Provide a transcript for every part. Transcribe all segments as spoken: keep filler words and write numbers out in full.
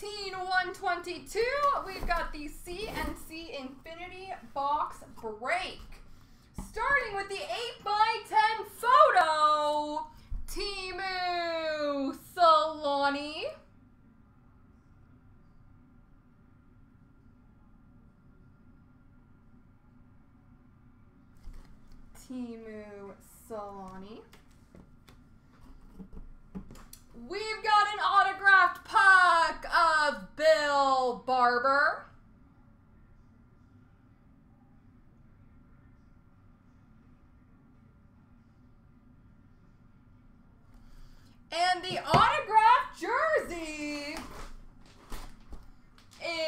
fourteen one twenty-two, we've got the C N C Infinity Box Break. Starting with the eight by ten photo, Teemu Selänne. Teemu Selänne. We've got an autographed puck of Bill Barber. And the autographed jersey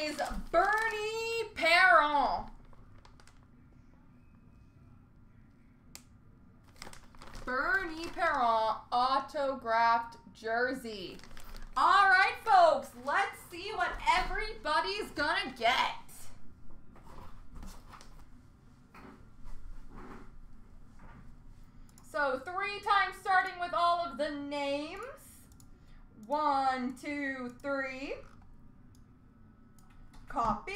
is Bernie Parent. Bernie Parent autographed jersey. All right, folks, let's see what everybody's gonna get. So three times starting with all of the names. One, two, three. Copy,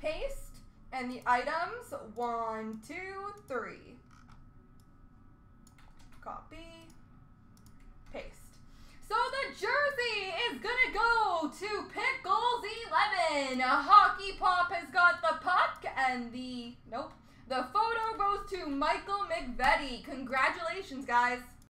paste, and the items. One, two, three. Copy, paste. So the jersey is gonna go to Pickles eleven. Hockey Pop has got the puck and the, nope, the photo goes to Michael McVetty. Congratulations, guys.